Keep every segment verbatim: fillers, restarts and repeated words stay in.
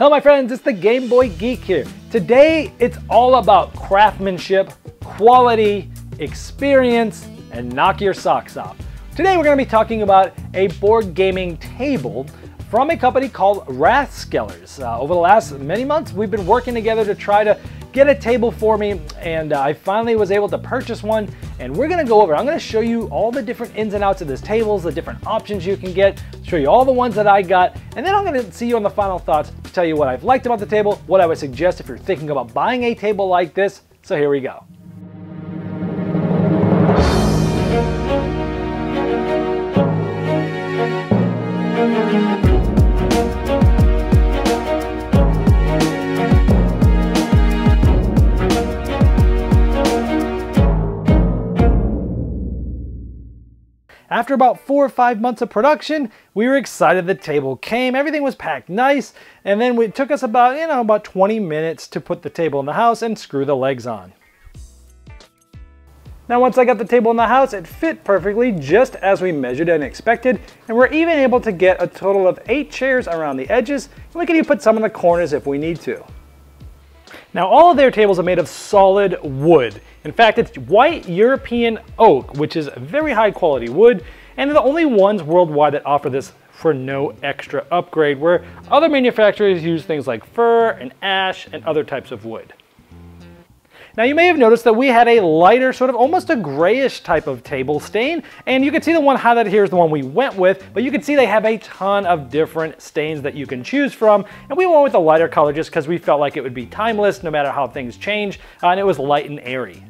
Hello my friends, it's the Game Boy Geek here. Today it's all about craftsmanship, quality, experience, and knock your socks off. Today we're going to be talking about a board gaming table from a company called Rathskellers. Uh, over the last many months we've been working together to try to get a table for me, and uh, I finally was able to purchase one, and we're gonna go over. I'm gonna show you all the different ins and outs of this tables, the different options you can get, show you all the ones that I got, and then I'm gonna see you on the final thoughts to tell you what I've liked about the table, what I would suggest if you're thinking about buying a table like this. So here we go. After about four or five months of production, we were excited the table came. Everything was packed nice, and then it took us about, you know, about twenty minutes to put the table in the house and screw the legs on. Now once I got the table in the house, it fit perfectly just as we measured and expected, and we're even able to get a total of eight chairs around the edges, and we can even put some in the corners if we need to. Now all of their tables are made of solid wood. In fact, it's white European oak, which is very high quality wood, and they're the only ones worldwide that offer this for no extra upgrade, where other manufacturers use things like fir and ash and other types of wood. Now you may have noticed that we had a lighter, sort of almost a grayish type of table stain, and you can see the one highlighted here is the one we went with, but you can see they have a ton of different stains that you can choose from, and we went with the lighter color just because we felt like it would be timeless no matter how things change, uh, and it was light and airy.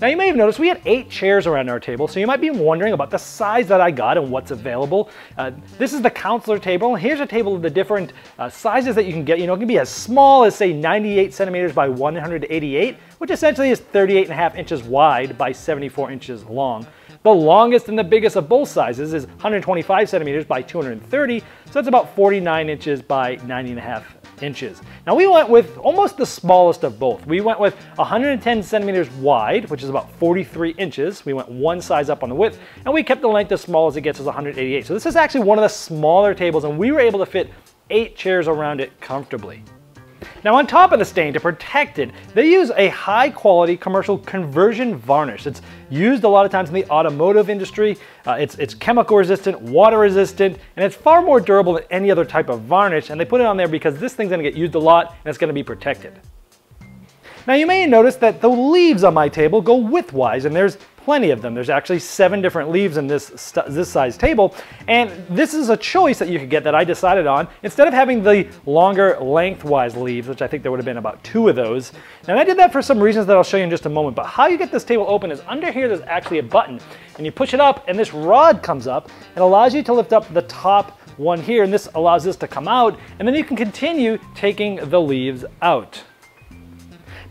Now you may have noticed we had eight chairs around our table, so you might be wondering about the size that I got and what's available. Uh, this is the Councilor table, and here's a table of the different uh, sizes that you can get. You know, it can be as small as say ninety-eight centimeters by one hundred eighty-eight, which essentially is thirty-eight and a half inches wide by seventy-four inches long. The longest and the biggest of both sizes is one hundred twenty-five centimeters by two hundred thirty, so that's about forty-nine inches by ninety and a half inches. Now we went with almost the smallest of both. We went with one hundred ten centimeters wide, which is about forty-three inches. We went one size up on the width, and we kept the length as small as it gets, as one hundred eighty-eight. So this is actually one of the smaller tables, and we were able to fit eight chairs around it comfortably. Now on top of the stain, to protect it, they use a high quality commercial conversion varnish. It's used a lot of times in the automotive industry. Uh, it's, it's chemical resistant, water resistant, and it's far more durable than any other type of varnish, and they put it on there because this thing's gonna get used a lot and it's gonna be protected. Now you may notice that the leaves on my table go widthwise, and there's plenty of them. There's actually seven different leaves in this, this size table, and this is a choice that you could get that I decided on. Instead of having the longer lengthwise leaves, which I think there would have been about two of those, and I did that for some reasons that I'll show you in just a moment, but how you get this table open is under here there's actually a button, and you push it up and this rod comes up and allows you to lift up the top one here, and this allows this to come out, and then you can continue taking the leaves out.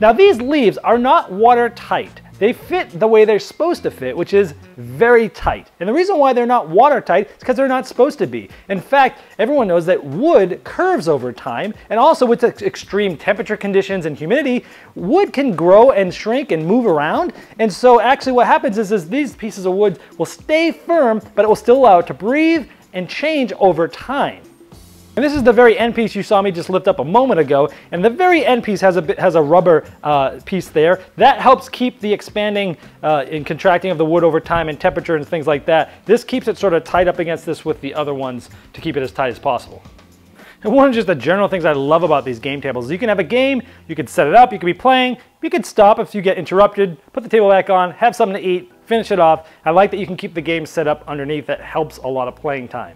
Now these leaves are not watertight. They fit the way they're supposed to fit, which is very tight. And the reason why they're not watertight is because they're not supposed to be. In fact, everyone knows that wood curves over time, and also with extreme temperature conditions and humidity, wood can grow and shrink and move around. And so actually what happens is, is these pieces of wood will stay firm, but it will still allow it to breathe and change over time. And this is the very end piece you saw me just lift up a moment ago, and the very end piece has a bit, has a rubber uh, piece there. That helps keep the expanding uh, and contracting of the wood over time and temperature and things like that. This keeps it sort of tied up against this with the other ones to keep it as tight as possible. And one of just the general things I love about these game tables is you can have a game, you can set it up, you can be playing, you can stop if you get interrupted, put the table back on, have something to eat, finish it off. I like that you can keep the game set up underneath. That helps a lot of playing time.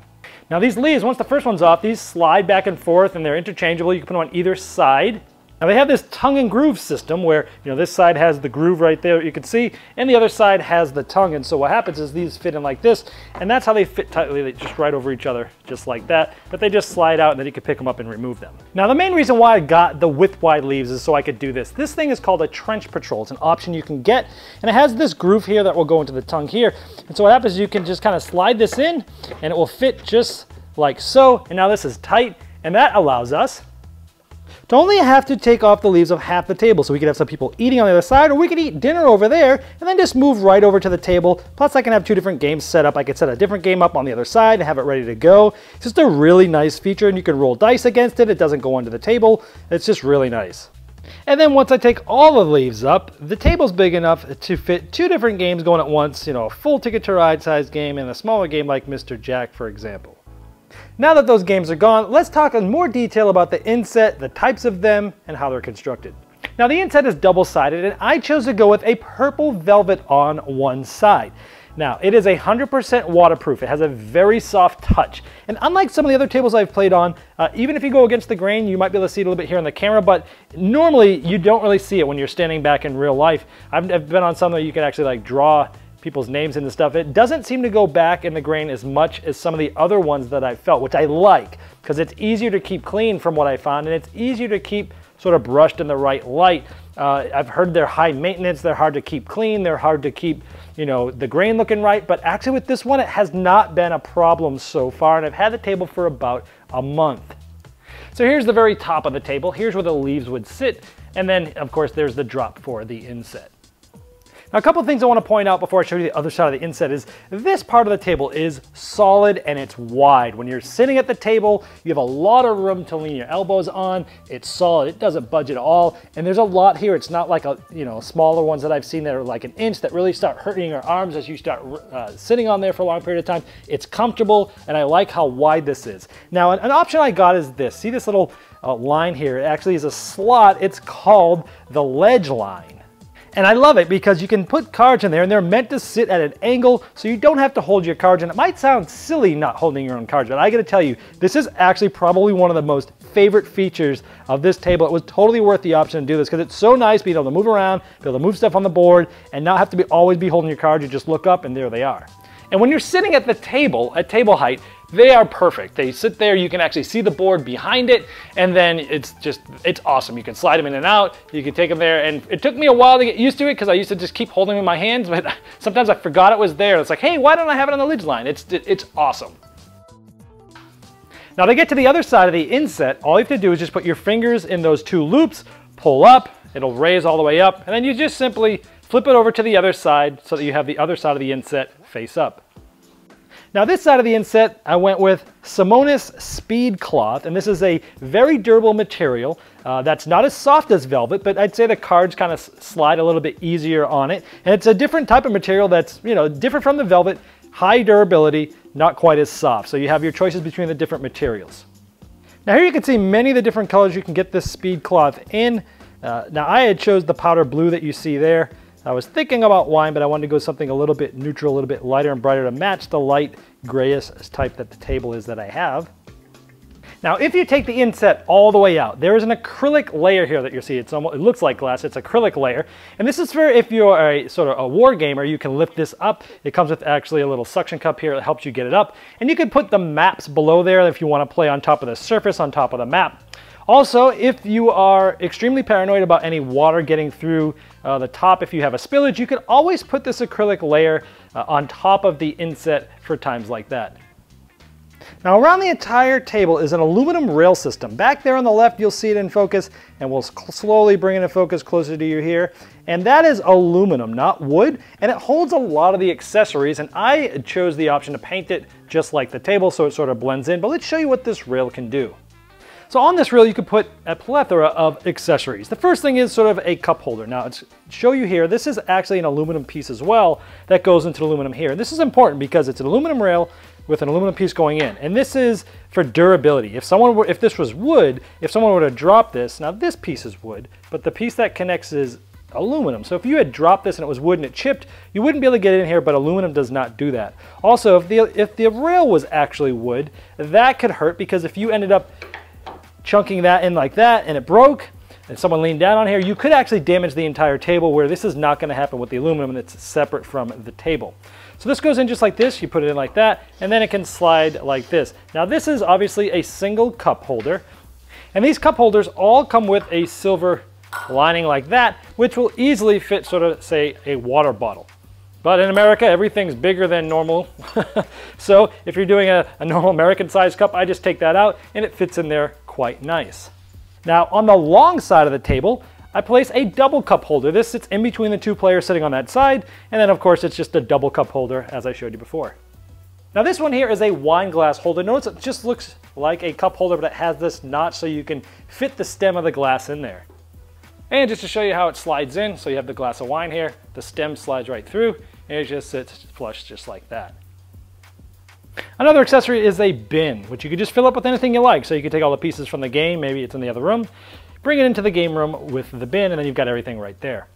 Now these leaves, once the first one's off, these slide back and forth and they're interchangeable. You can put them on either side. Now they have this tongue and groove system where, you know, this side has the groove right there you can see, and the other side has the tongue. And so what happens is these fit in like this, and that's how they fit tightly. They just right over each other, just like that. But they just slide out and then you can pick them up and remove them. Now the main reason why I got the width wide leaves is so I could do this. This thing is called a trench patrol. It's an option you can get, and it has this groove here that will go into the tongue here. And so what happens is you can just kind of slide this in and it will fit just like so. And now this is tight, and that allows us to only have to take off the leaves of half the table, so we could have some people eating on the other side, or we could eat dinner over there and then just move right over to the table. Plus I can have two different games set up. I could set a different game up on the other side and have it ready to go. It's just a really nice feature, and you can roll dice against it. It doesn't go under the table. It's just really nice. And then once I take all the leaves up, the table's big enough to fit two different games going at once, you know, a full Ticket to Ride size game and a smaller game like Mister Jack, for example. Now that those games are gone, let's talk in more detail about the inset, the types of them, and how they're constructed. Now the inset is double-sided, and I chose to go with a purple velvet on one side. Now, it is one hundred percent waterproof. It has a very soft touch. And unlike some of the other tables I've played on, uh, even if you go against the grain, you might be able to see it a little bit here on the camera, but normally you don't really see it when you're standing back in real life. I've, I've been on some that you can actually like draw people's names and stuff. It doesn't seem to go back in the grain as much as some of the other ones that I've felt, which I like, because it's easier to keep clean from what I found, and it's easier to keep sort of brushed in the right light. Uh, I've heard they're high maintenance, they're hard to keep clean, they're hard to keep, you know, the grain looking right, but actually with this one, it has not been a problem so far, and I've had the table for about a month. So here's the very top of the table, here's where the leaves would sit, and then of course there's the drop for the inset. Now, a couple of things I want to point out before I show you the other side of the inset is this part of the table is solid and it's wide. When you're sitting at the table, you have a lot of room to lean your elbows on. It's solid. It doesn't budge at all. And there's a lot here. It's not like a, you know, smaller ones that I've seen that are like an inch that really start hurting your arms as you start uh, sitting on there for a long period of time. It's comfortable, and I like how wide this is. Now, an, an option I got is this. See this little uh, line here? It actually is a slot. It's called the ledge line. And I love it because you can put cards in there, and they're meant to sit at an angle so you don't have to hold your cards. And it might sound silly not holding your own cards, but I gotta tell you, this is actually probably one of the most favorite features of this table. It was totally worth the option to do this because it's so nice being able to move around, be able to move stuff on the board, and not have to be always be holding your cards. You just look up and there they are. And when you're sitting at the table, at table height, they are perfect. They sit there, you can actually see the board behind it, and then it's just, it's awesome. You can slide them in and out, you can take them there, and it took me a while to get used to it because I used to just keep holding them in my hands, but sometimes I forgot it was there. It's like, hey, why don't I have it on the ledge line? It's, it's awesome. Now to get to the other side of the inset, all you have to do is just put your fingers in those two loops, pull up, it'll raise all the way up, and then you just simply flip it over to the other side so that you have the other side of the inset face up. Now this side of the inset, I went with Simonis Speed Cloth, and this is a very durable material uh, that's not as soft as velvet, but I'd say the cards kind of slide a little bit easier on it. And it's a different type of material that's, you know, different from the velvet, high durability, not quite as soft. So you have your choices between the different materials. Now here you can see many of the different colors you can get this Speed Cloth in. Uh, now I had chose the powder blue that you see there. I was thinking about wine, but I wanted to go something a little bit neutral, a little bit lighter and brighter to match the light grayish type that the table is that I have. Now, if you take the inset all the way out, there is an acrylic layer here that you'll see. It's almost, it looks like glass, it's acrylic layer. And this is for if you're a sort of a war gamer, you can lift this up. It comes with actually a little suction cup here that helps you get it up. And you can put the maps below there if you want to play on top of the surface, on top of the map. Also, if you are extremely paranoid about any water getting through uh, the top, if you have a spillage, you can always put this acrylic layer uh, on top of the inset for times like that. Now around the entire table is an aluminum rail system. Back there on the left, you'll see it in focus, and we'll slowly bring it in focus closer to you here. And that is aluminum, not wood, and it holds a lot of the accessories, and I chose the option to paint it just like the table so it sort of blends in, but let's show you what this rail can do. So on this rail, you can put a plethora of accessories. The first thing is sort of a cup holder. Now, to show you here, this is actually an aluminum piece as well that goes into aluminum here. And this is important because it's an aluminum rail with an aluminum piece going in. And this is for durability. If someone were, if this was wood, if someone were to drop this, now this piece is wood, but the piece that connects is aluminum. So if you had dropped this and it was wood and it chipped, you wouldn't be able to get it in here, but aluminum does not do that. Also, if the, if the rail was actually wood, that could hurt because if you ended up chunking that in like that and it broke and someone leaned down on here, you could actually damage the entire table, where this is not going to happen with the aluminum that's separate from the table. So this goes in just like this, you put it in like that, and then it can slide like this. Now this is obviously a single cup holder, and these cup holders all come with a silver lining like that, which will easily fit sort of, say, a water bottle. But in America, everything's bigger than normal. So if you're doing a, a normal American sized cup, I just take that out and it fits in there quite nice. Now, on the long side of the table, I place a double cup holder. This sits in between the two players sitting on that side, and then of course it's just a double cup holder as I showed you before. Now this one here is a wine glass holder. Notice it just looks like a cup holder, but it has this notch so you can fit the stem of the glass in there. And just to show you how it slides in, so you have the glass of wine here, the stem slides right through, and it just sits flush just like that. Another accessory is a bin, which you can just fill up with anything you like. So you can take all the pieces from the game, maybe it's in the other room, bring it into the game room with the bin, and then you've got everything right there.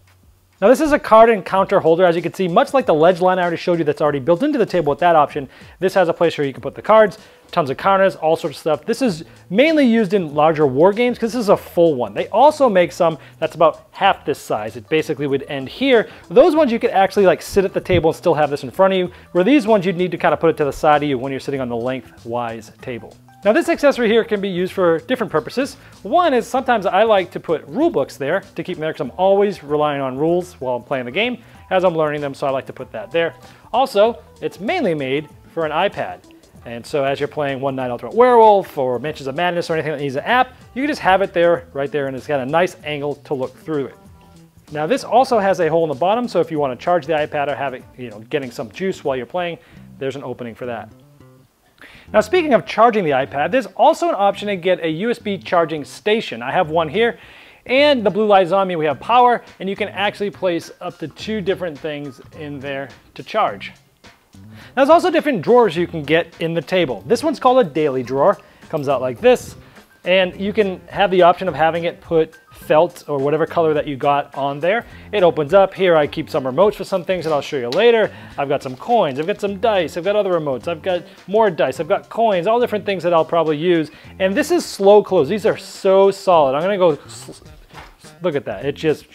Now this is a card and counter holder. As you can see, much like the ledge line I already showed you that's already built into the table with that option, this has a place where you can put the cards, tons of counters, all sorts of stuff. This is mainly used in larger war games because this is a full one. They also make some that's about half this size. It basically would end here. Those ones you could actually like sit at the table and still have this in front of you, where these ones you'd need to kind of put it to the side of you when you're sitting on the lengthwise table. Now this accessory here can be used for different purposes. One is sometimes I like to put rule books there to keep them there because I'm always relying on rules while I'm playing the game as I'm learning them, so I like to put that there. Also, it's mainly made for an iPad. And so as you're playing One Night Ultimate Werewolf or Mansions of Madness or anything that needs an app, you can just have it there, right there, and it's got a nice angle to look through it. Now this also has a hole in the bottom, so if you want to charge the iPad or have it, you know, getting some juice while you're playing, there's an opening for that. Now speaking of charging the iPad, there's also an option to get a U S B charging station. I have one here, and the blue light is on me, we have power, and you can actually place up to two different things in there to charge. Now there's also different drawers you can get in the table. This one's called a daily drawer, comes out like this, and you can have the option of having it put felt or whatever color that you got on there. It opens up here. I keep some remotes for some things that I'll show you later. I've got some coins, I've got some dice, I've got other remotes, I've got more dice, I've got coins, all different things that I'll probably use. And this is slow close. These are so solid. I'm gonna go, look at that. It just,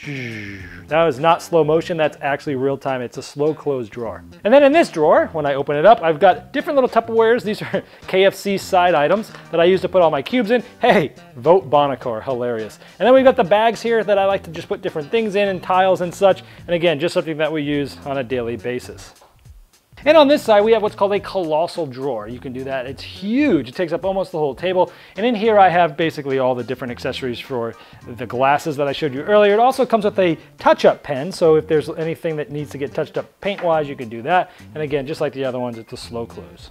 that was not slow motion. That's actually real time. It's a slow close drawer. And then in this drawer, when I open it up, I've got different little Tupperwares. These are K F C side items that I use to put all my cubes in. Hey, vote Bonacore, hilarious. And then we've got the bags here that I like to just put different things in and tiles and such. And again, just something that we use on a daily basis. And on this side, we have what's called a colossal drawer. You can do that. It's huge. It takes up almost the whole table. And in here, I have basically all the different accessories for the glasses that I showed you earlier. It also comes with a touch-up pen. So if there's anything that needs to get touched up paint-wise, you can do that. And again, just like the other ones, it's a slow close.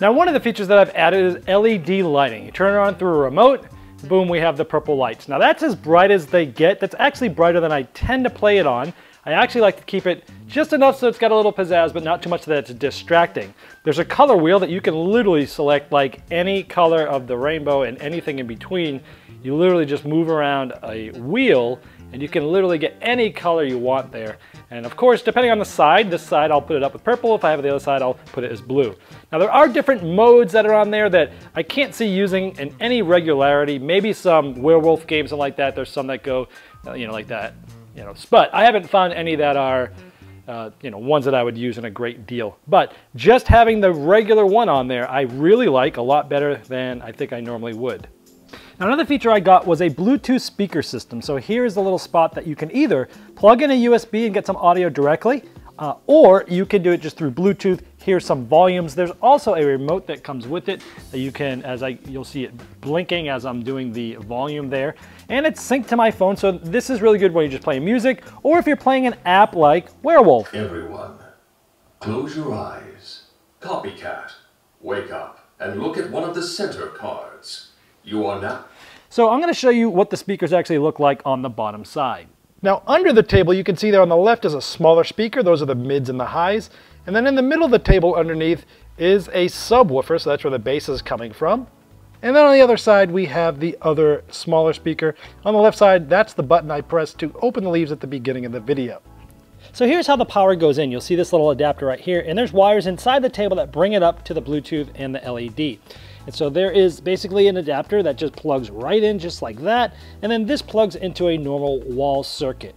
Now, one of the features that I've added is L E D lighting. You turn it on through a remote. Boom, we have the purple lights. Now, that's as bright as they get. That's actually brighter than I tend to play it on. I actually like to keep it just enough so it's got a little pizzazz, but not too much that it's distracting. There's a color wheel that you can literally select like any color of the rainbow and anything in between. You literally just move around a wheel and you can literally get any color you want there. And of course, depending on the side, this side I'll put it up with purple. If I have it the other side, I'll put it as blue. Now there are different modes that are on there that I can't see using in any regularity. Maybe some werewolf games and like that. There's some that go, you know, like that. You know, but I haven't found any that are, uh, you know, ones that I would use in a great deal. But just having the regular one on there, I really like a lot better than I think I normally would. Now, another feature I got was a Bluetooth speaker system. So here's the little spot that you can either plug in a U S B and get some audio directly, uh, or you can do it just through Bluetooth. Here's some volumes. There's also a remote that comes with it that you can, as I, you'll see it blinking as I'm doing the volume there. And it's synced to my phone, so this is really good when you're just playing music or if you're playing an app like Werewolf. Everyone, close your eyes. Copycat, wake up and look at one of the center cards. You are now. So I'm gonna show you what the speakers actually look like on the bottom side. Now under the table, you can see there on the left is a smaller speaker. Those are the mids and the highs. And then in the middle of the table underneath is a subwoofer, so that's where the bass is coming from. And then on the other side, we have the other smaller speaker. On the left side, that's the button I press to open the leaves at the beginning of the video. So here's how the power goes in. You'll see this little adapter right here, and there's wires inside the table that bring it up to the Bluetooth and the L E D. And so there is basically an adapter that just plugs right in just like that, and then this plugs into a normal wall circuit.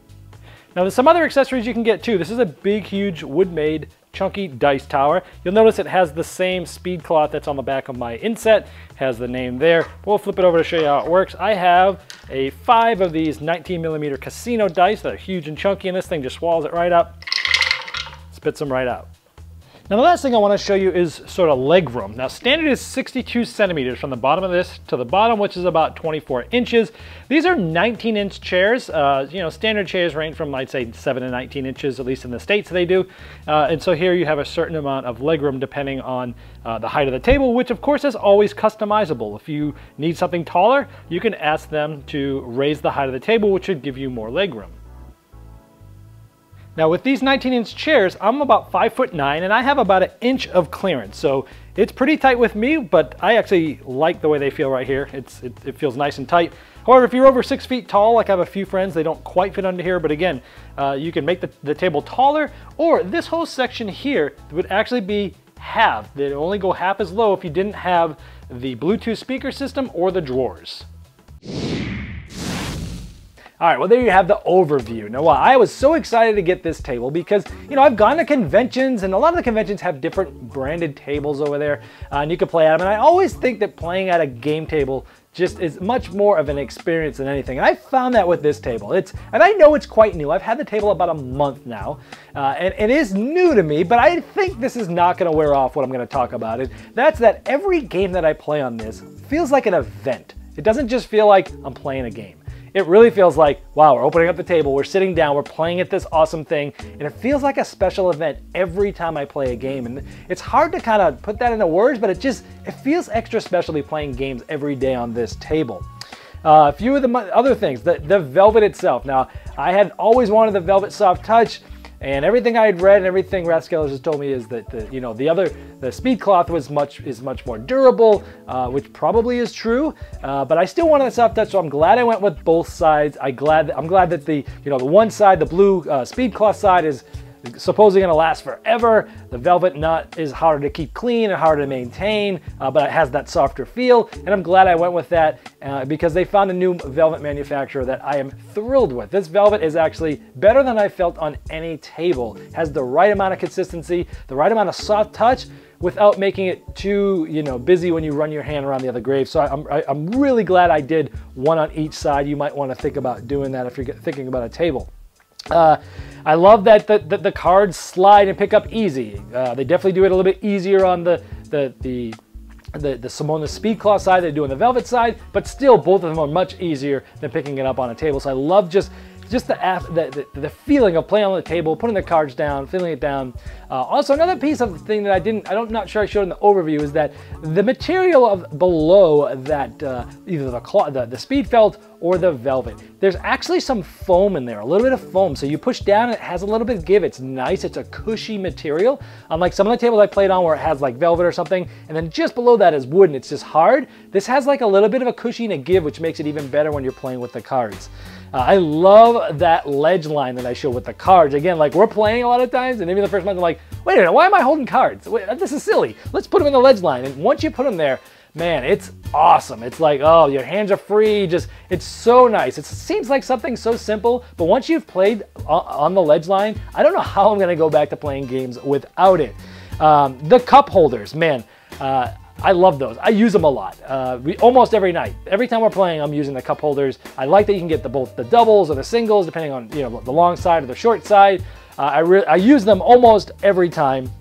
Now there's some other accessories you can get too. This is a big, huge wood-made chunky dice tower. You'll notice it has the same speed cloth that's on the back of my inset. It has the name there. We'll flip it over to show you how it works. I have a five of these nineteen millimeter casino dice that are huge and chunky, and this thing just swallows it right up, spits them right out. Now the last thing I want to show you is sort of leg room. Now standard is sixty-two centimeters from the bottom of this to the bottom, which is about twenty-four inches. These are nineteen inch chairs. Uh, you know, standard chairs range from, I'd say, seven to nineteen inches, at least in the States they do. Uh, and so here you have a certain amount of leg room depending on uh, the height of the table, which of course is always customizable. If you need something taller, you can ask them to raise the height of the table, which should give you more leg room. Now with these nineteen inch chairs, I'm about five foot nine and I have about an inch of clearance. So it's pretty tight with me, but I actually like the way they feel right here. It's, it, it feels nice and tight. However, if you're over six feet tall, like I have a few friends, they don't quite fit under here, but again, uh, you can make the, the table taller, or this whole section here would actually be half. They'd only go half as low if you didn't have the Bluetooth speaker system or the drawers. All right, well there you have the overview. Now wow, I was so excited to get this table because, you know, I've gone to conventions and a lot of the conventions have different branded tables over there uh, and you can play at them. And I always think that playing at a game table just is much more of an experience than anything. And I found that with this table. It's, and I know it's quite new. I've had the table about a month now uh, and it is new to me, but I think this is not gonna wear off what I'm gonna talk about. And that's that every game that I play on this feels like an event. It doesn't just feel like I'm playing a game. It really feels like, wow, we're opening up the table, we're sitting down, we're playing at this awesome thing, and it feels like a special event every time I play a game. And it's hard to kind of put that into words, but it just, it feels extra special to be playing games every day on this table. Uh, a few of the other things, the, the velvet itself. Now, I had always wanted the velvet soft touch, and everything I had read and everything Rathskellers has told me is that the, you know, the other, the Speed Cloth was much, is much more durable, uh, which probably is true, uh, but I still wanted the soft touch, so I'm glad I went with both sides. I glad, I'm glad that the, you know, the one side, the blue uh, Speed Cloth side is supposedly gonna last forever. The velvet nut is harder to keep clean and harder to maintain, uh, but it has that softer feel, and I'm glad I went with that uh, because they found a new velvet manufacturer that I am thrilled with. This velvet is actually better than I felt on any table. It has the right amount of consistency, the right amount of soft touch, without making it too, you know, busy when you run your hand around the other grave. So I'm, I, I'm really glad I did one on each side. You might wanna think about doing that if you're thinking about a table. Uh, I love that the, the, the cards slide and pick up easy. Uh, they definitely do it a little bit easier on the the the the, the Simonis Speed Cloth side than they do on the velvet side, but still both of them are much easier than picking it up on a table. So I love just just the the, the, the feeling of playing on the table, putting the cards down, feeling it down. Uh, also, another piece of the thing that I didn't, I'm not sure I showed in the overview is that the material of below that uh, either the cloth, the, the speed felt, or the velvet. There's actually some foam in there, a little bit of foam. So you push down, it has a little bit of give. It's nice, it's a cushy material. Unlike some of the tables I played on where it has like velvet or something, and then just below that is wood and it's just hard. This has like a little bit of a cushy and a give, which makes it even better when you're playing with the cards. Uh, I love that ledge line that I show with the cards. Again, like we're playing a lot of times, and maybe the first month I'm like, wait a minute, why am I holding cards? Wait, this is silly. Let's put them in the ledge line. And once you put them there, man, it's awesome. It's like, oh, your hands are free. Just, it's so nice. It seems like something so simple, but once you've played on the ledge line, I don't know how I'm gonna go back to playing games without it. Um, the cup holders, man, uh, I love those. I use them a lot. Uh, we almost every night, every time we're playing, I'm using the cup holders. I like that you can get the both the doubles or the singles, depending on, you know, the long side or the short side. Uh, I, I use them almost every time,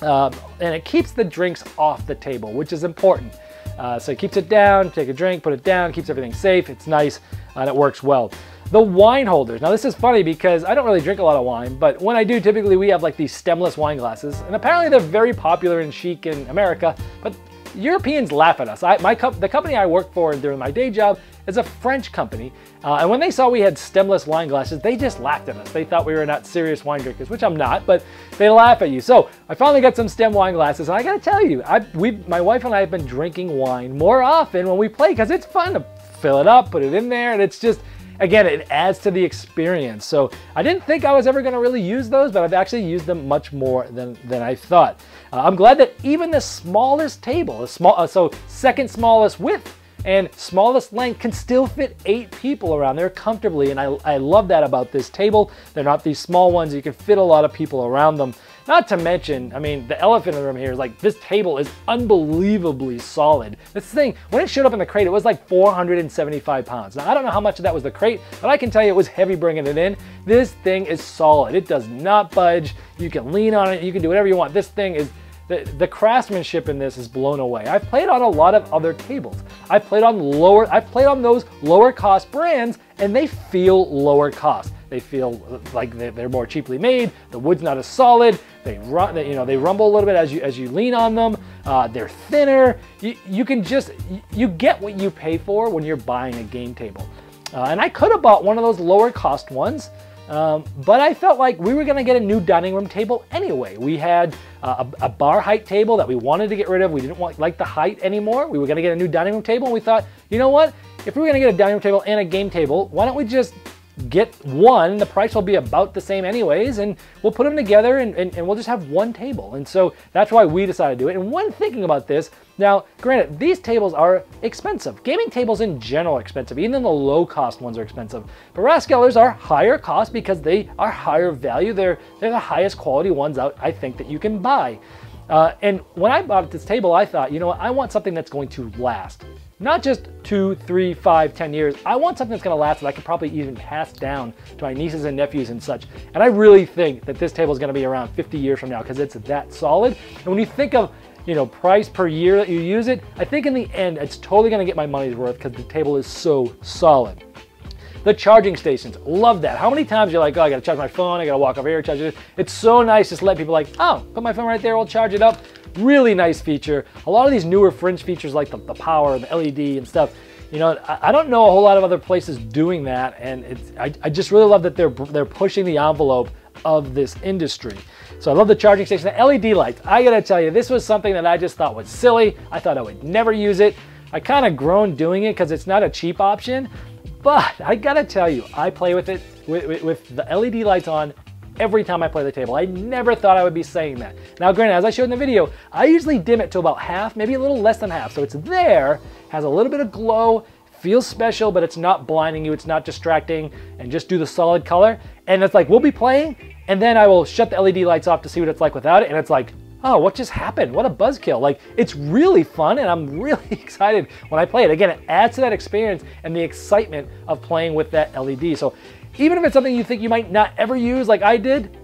uh, and it keeps the drinks off the table, which is important. Uh, so it keeps it down, take a drink, put it down, keeps everything safe, it's nice, and it works well. The wine holders. Now this is funny because I don't really drink a lot of wine, but when I do, typically we have like these stemless wine glasses, and apparently they're very popular and chic in America, but Europeans laugh at us. I, my co the company I work for during my day job is a French company, uh, and when they saw we had stemless wine glasses, they just laughed at us. They thought we were not serious wine drinkers, which I'm not, but they laugh at you. So I finally got some stem wine glasses, and I gotta tell you, I, we, my wife and I have been drinking wine more often when we play, because it's fun to fill it up, put it in there, and it's just, again, it adds to the experience. So I didn't think I was ever gonna really use those, but I've actually used them much more than, than I thought. Uh, I'm glad that even the smallest table, the small, uh, so second smallest width and smallest length can still fit eight people around there comfortably. And I, I love that about this table. They're not these small ones. You can fit a lot of people around them. Not to mention, I mean, the elephant in the room here is like, this table is unbelievably solid. This thing, when it showed up in the crate, it was like four hundred seventy-five pounds. Now, I don't know how much of that was the crate, but I can tell you it was heavy bringing it in. This thing is solid. It does not budge. You can lean on it. You can do whatever you want. This thing is, the, the craftsmanship in this is blown away. I've played on a lot of other tables. I've played on lower, I've played on those lower cost brands, and they feel lower cost. They feel like they're more cheaply made. The wood's not as solid. They run, you know, they rumble a little bit as you as you lean on them. Uh, they're thinner. You, you can just you get what you pay for when you're buying a game table. Uh, and I could have bought one of those lower cost ones, um, but I felt like we were gonna get a new dining room table anyway. We had uh, a, a bar height table that we wanted to get rid of. We didn't want like the height anymore. We were gonna get a new dining room table, and we thought, you know what? If we were gonna get a dining room table and a game table, why don't we just get one? The price will be about the same anyways, and we'll put them together, and, and, and we'll just have one table. And so that's why we decided to do it. And when thinking about this, now granted, these tables are expensive. Gaming tables in general are expensive. Even the low cost ones are expensive, but Rathskellers are higher cost because they are higher value. They're, they're the highest quality ones out, I think, that you can buy. Uh, and when I bought this table, I thought, you know what? I want something that's going to last. Not just two, three, five, ten years. I want something that's gonna last that I could probably even pass down to my nieces and nephews and such. And I really think that this table is gonna be around fifty years from now because it's that solid. And when you think of, you know, price per year that you use it, I think in the end, it's totally gonna get my money's worth because the table is so solid. The charging stations, love that. How many times you're like, oh, I gotta charge my phone, I gotta walk over here, charge it. It's so nice just to let people like, oh, put my phone right there, we'll charge it up. Really nice feature. A lot of these newer fringe features like the, the power, the L E D and stuff, you know, I, I don't know a whole lot of other places doing that, and it's, I, I just really love that they're, they're pushing the envelope of this industry. So I love the charging station. The L E D lights, I gotta tell you, this was something that I just thought was silly. I thought I would never use it. I kind of groaned doing it because it's not a cheap option, but I gotta tell you, I play with it, with, with, with the L E D lights on, every time I play the table. I never thought I would be saying that. Now granted, as I showed in the video, I usually dim it to about half, maybe a little less than half. So it's there, has a little bit of glow, feels special, but it's not blinding you, it's not distracting, and just do the solid color. And it's like, we'll be playing, and then I will shut the L E D lights off to see what it's like without it, and it's like, oh, what just happened? What a buzzkill. Like, it's really fun, and I'm really excited when I play it. Again, it adds to that experience and the excitement of playing with that L E D. So even if it's something you think you might not ever use like I did,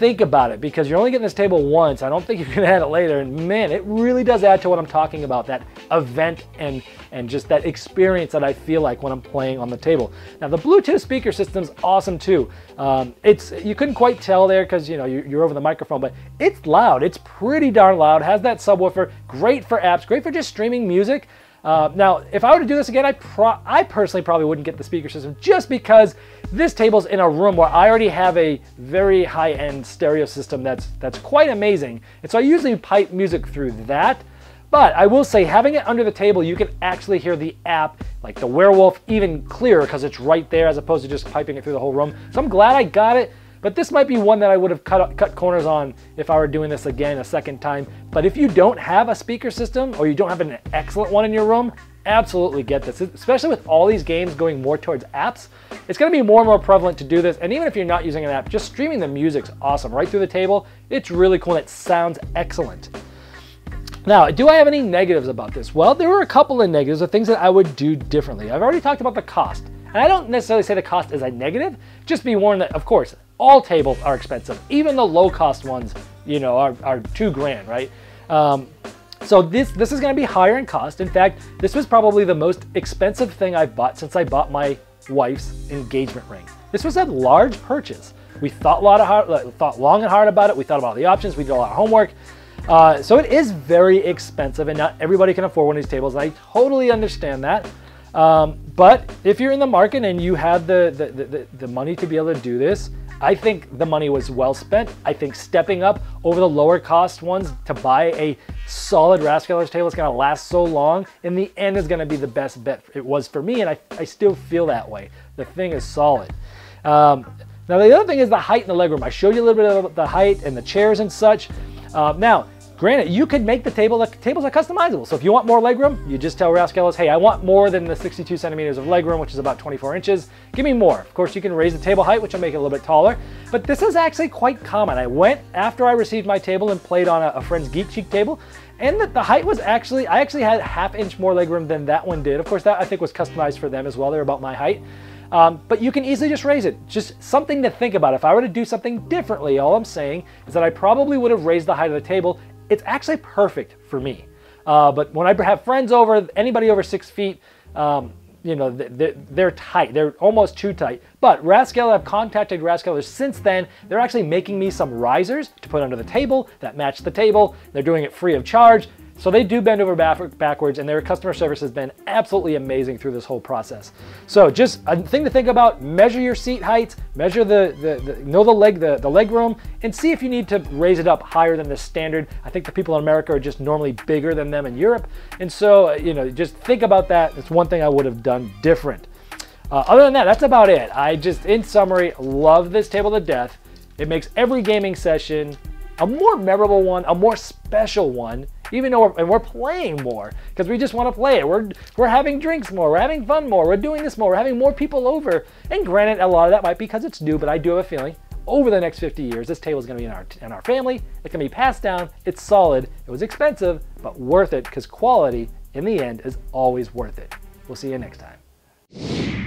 think about it, because you're only getting this table once. I don't think you're gonna add it later. And man, it really does add to what I'm talking about, that event and, and just that experience that I feel like when I'm playing on the table. Now the Bluetooth speaker system's awesome too. Um, it's, you couldn't quite tell there because, you know, you're, you're over the microphone, but it's loud. It's pretty darn loud, has that subwoofer, great for apps, great for just streaming music. Uh, now, if I were to do this again, I, pro I personally probably wouldn't get the speaker system just because this table's in a room where I already have a very high-end stereo system that's, that's quite amazing. And so I usually pipe music through that. But I will say, having it under the table, you can actually hear the app, like the Werewolf, even clearer because it's right there as opposed to just piping it through the whole room. So I'm glad I got it. But this might be one that I would have cut, cut corners on if I were doing this again a second time. But if you don't have a speaker system, or you don't have an excellent one in your room, absolutely get this. Especially with all these games going more towards apps, it's gonna be more and more prevalent to do this. And even if you're not using an app, just streaming the music's awesome right through the table. It's really cool and it sounds excellent. Now, do I have any negatives about this? Well, there were a couple of negatives of things that I would do differently. I've already talked about the cost. And I don't necessarily say the cost is a negative, just be warned that, of course, all tables are expensive. Even the low-cost ones, you know, are, are two grand, right? Um, so this this is gonna be higher in cost. In fact, this was probably the most expensive thing I've bought since I bought my wife's engagement ring. This was a large purchase. We thought, a lot of hard, thought long and hard about it. We thought about all the options. We did a lot of homework. Uh, so it is very expensive, and not everybody can afford one of these tables. And I totally understand that. Um, but if you're in the market and you have the, the, the, the money to be able to do this, I think the money was well spent. I think stepping up over the lower cost ones to buy a solid Rathskellers table is gonna last so long, in the end is gonna be the best bet. It was for me, and I, I still feel that way. The thing is solid. Um, now the other thing is the height in the legroom. I showed you a little bit of the height and the chairs and such. Uh, now, Granted, you could make the table, the tables are customizable. So if you want more legroom, you just tell Rathskellers, hey, I want more than the sixty-two centimeters of legroom, which is about twenty-four inches. Give me more. Of course, you can raise the table height, which will make it a little bit taller. But this is actually quite common. I went after I received my table and played on a, a friend's Geek Chic table, and that the height was actually, I actually had a half inch more legroom than that one did. Of course, that I think was customized for them as well. They're about my height. Um, but you can easily just raise it. Just something to think about. If I were to do something differently, all I'm saying is that I probably would have raised the height of the table. It's actually perfect for me. Uh, but when I have friends over, anybody over six feet, um, you know, they're, they're tight. They're almost too tight. But Rathskellers, I've contacted Rathskellers since then. They're actually making me some risers to put under the table that match the table. They're doing it free of charge. So they do bend over backwards, and their customer service has been absolutely amazing through this whole process. So just a thing to think about, measure your seat heights, measure the, the, the know the leg, the, the leg room, and see if you need to raise it up higher than the standard. I think the people in America are just normally bigger than them in Europe. And so, you know, just think about that. It's one thing I would have done different. Uh, other than that, that's about it. I just, in summary, love this table to death. It makes every gaming session a more memorable one, a more special one, even though we're, and we're playing more because we just want to play it. We're, we're having drinks more, we're having fun more, we're doing this more, we're having more people over. And granted, a lot of that might be because it's new, but I do have a feeling over the next fifty years, this table is going to be in our, in our family. It's going to be passed down. It's solid. It was expensive, but worth it because quality in the end is always worth it. We'll see you next time.